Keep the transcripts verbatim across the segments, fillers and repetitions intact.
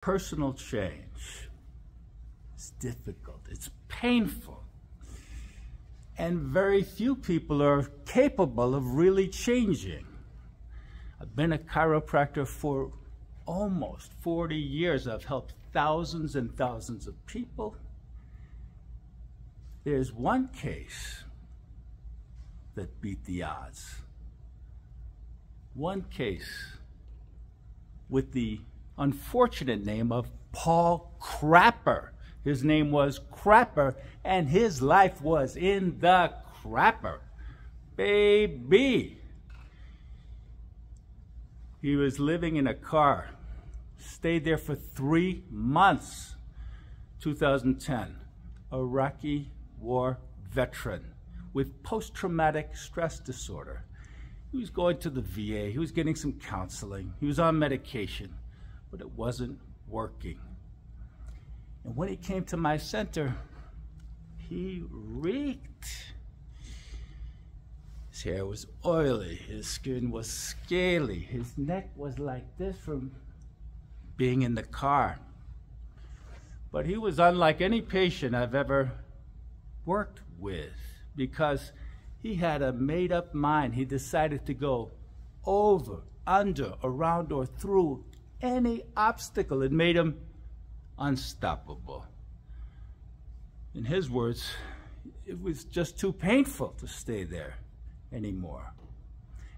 Personal change is difficult, it's painful, and very few people are capable of really changing. I've been a chiropractor for almost forty years. I've helped thousands and thousands of people. There's one case that beat the odds. One case with the unfortunate name of Paul Crapper. His name was Crapper, and his life was in the crapper, baby. He was living in a car, stayed there for three months. two thousand ten, Iraqi war veteran with post-traumatic stress disorder. He was going to the V A, he was getting some counseling, he was on medication, but it wasn't working. And when he came to my center, he reeked. His hair was oily, his skin was scaly, his neck was like this from being in the car. But he was unlike any patient I've ever worked with, because he had a made-up mind. He decided to go over, under, around, or through any obstacle. It made him unstoppable. In his words, it was just too painful to stay there anymore.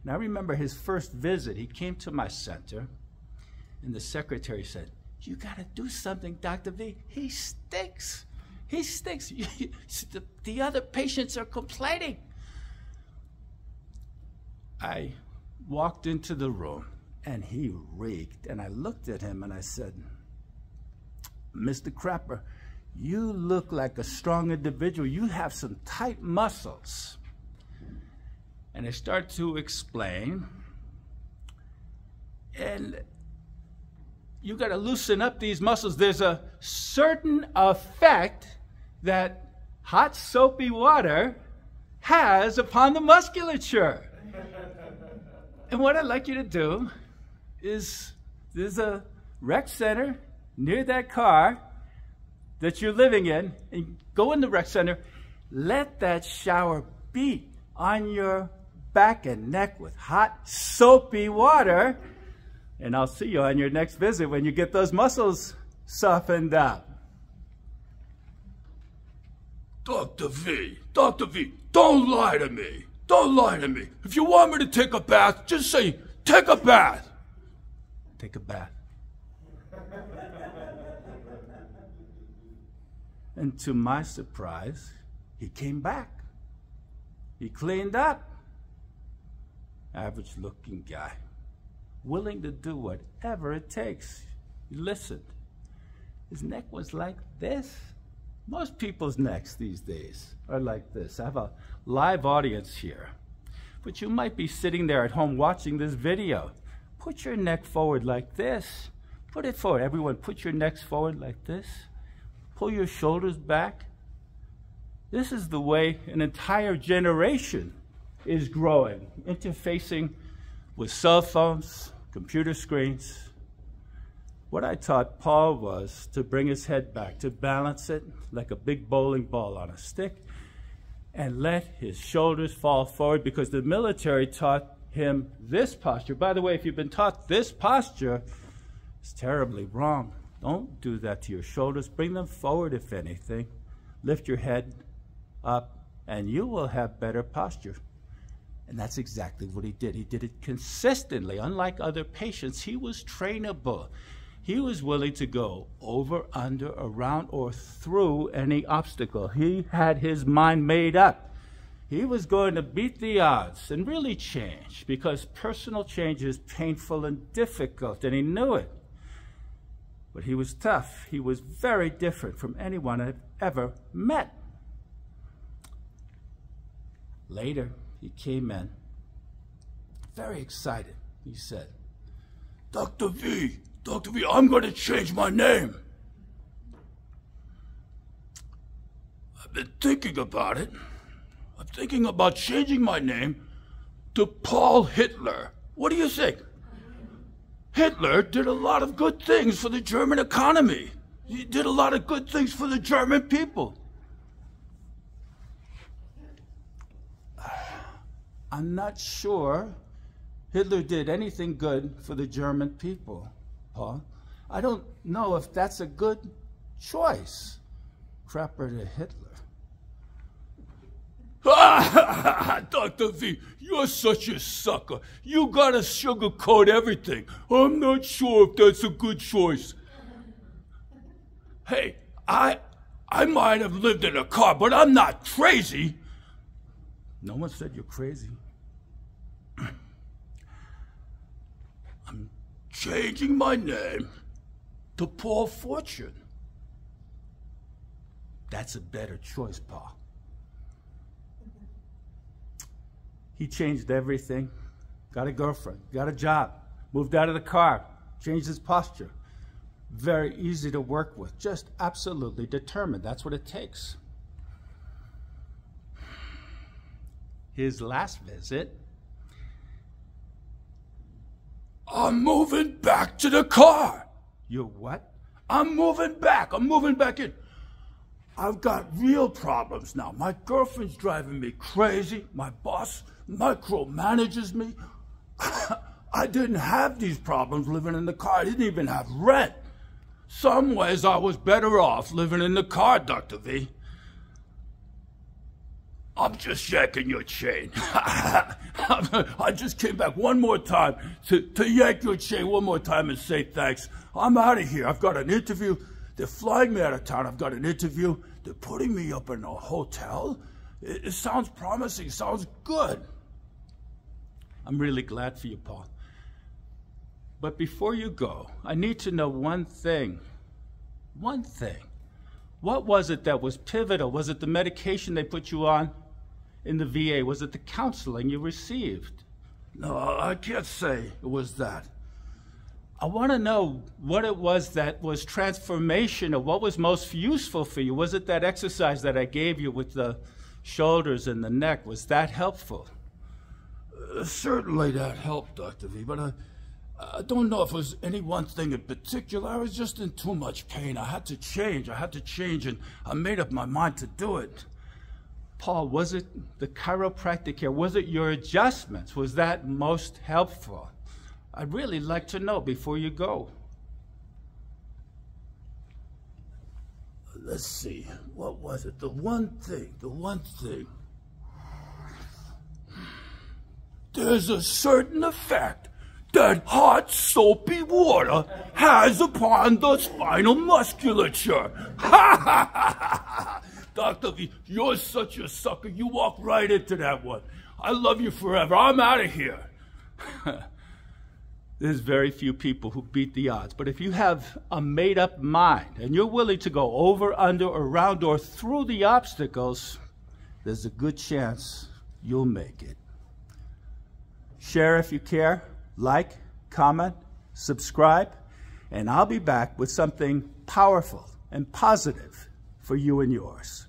And I remember his first visit. He came to my center, and the secretary said, "You gotta do something, Doctor V. He stinks. He stinks. the, the other patients are complaining." I walked into the room, and he reeked, and I looked at him and I said, "Mister Crapper, you look like a strong individual. You have some tight muscles." And I start to explain, and you gotta loosen up these muscles. There's a certain effect that hot soapy water has upon the musculature. And what I'd like you to do is, there's a rec center near that car that you're living in, and go in the rec center, let that shower beat on your back and neck with hot, soapy water, and I'll see you on your next visit when you get those muscles softened up. Doctor V, Doctor V, don't lie to me. Don't lie to me. If you want me to take a bath, just say, take a bath. Take a bath. And to my surprise, he came back. He cleaned up. Average looking guy, willing to do whatever it takes. He listened. His neck was like this. Most people's necks these days are like this. I have a live audience here, but you might be sitting there at home watching this video. Put your neck forward like this. Put it forward. Everyone, put your necks forward like this. Pull your shoulders back. This is the way an entire generation is growing, interfacing with cell phones, computer screens. What I taught Paul was to bring his head back, to balance it like a big bowling ball on a stick, and let his shoulders fall forward, because the military taught him this posture. By the way, if you've been taught this posture, it's terribly wrong. Don't do that to your shoulders. Bring them forward, if anything. Lift your head up, and you will have better posture. And that's exactly what he did. He did it consistently. Unlike other patients, he was trainable. He was willing to go over, under, around, or through any obstacle. He had his mind made up. He was going to beat the odds and really change, because personal change is painful and difficult, and he knew it. But he was tough. He was very different from anyone I've ever met. Later, he came in, very excited. He said, "Doctor V, Doctor V, I'm going to change my name. I've been thinking about it. I'm thinking about changing my name to Paul Hitler. What do you think?" Hitler did a lot of good things for the German economy. He did a lot of good things for the German people. I'm not sure Hitler did anything good for the German people, Paul. I don't know if that's a good choice, Crapper to Hitler. Doctor V, you're such a sucker. You gotta sugarcoat everything. I'm not sure if that's a good choice. Hey, I, I might have lived in a car, but I'm not crazy. No one said you're crazy. I'm changing my name to Paul Fortune. That's a better choice, Paul. He changed everything. Got a girlfriend, got a job, moved out of the car, changed his posture. Very easy to work with, just absolutely determined. That's what it takes. His last visit. I'm moving back to the car. You're what? I'm moving back. I'm moving back in. I've got real problems now. My girlfriend's driving me crazy. My boss micromanages me. I didn't have these problems living in the car. I didn't even have rent. Some ways I was better off living in the car, Doctor V. I'm just yanking your chain. I just came back one more time to, to yank your chain one more time and say thanks. I'm out of here. I've got an interview. They're flying me out of town. I've got an interview. They're putting me up in a hotel. It, it sounds promising. It sounds good. I'm really glad for you, Paul. But before you go, I need to know one thing. One thing. What was it that was pivotal? Was it the medication they put you on in the V A? Was it the counseling you received? No, I can't say it was that. I want to know what it was that was transformational, what was most useful for you. Was it that exercise that I gave you with the shoulders and the neck? Was that helpful? Uh, certainly that helped, Doctor V, but I, I don't know if it was any one thing in particular. I was just in too much pain. I had to change. I had to change, and I made up my mind to do it. Paul, was it the chiropractic care? Was it your adjustments? Was that most helpful? I'd really like to know before you go. Let's see. What was it? The one thing, the one thing. There's a certain effect that hot, soapy water has upon the spinal musculature. Doctor V, you're such a sucker. You walk right into that one. I love you forever. I'm out of here. There's very few people who beat the odds, but if you have a made-up mind and you're willing to go over, under, around, or through the obstacles, there's a good chance you'll make it. Share if you care. Like, comment, subscribe, and I'll be back with something powerful and positive for you and yours.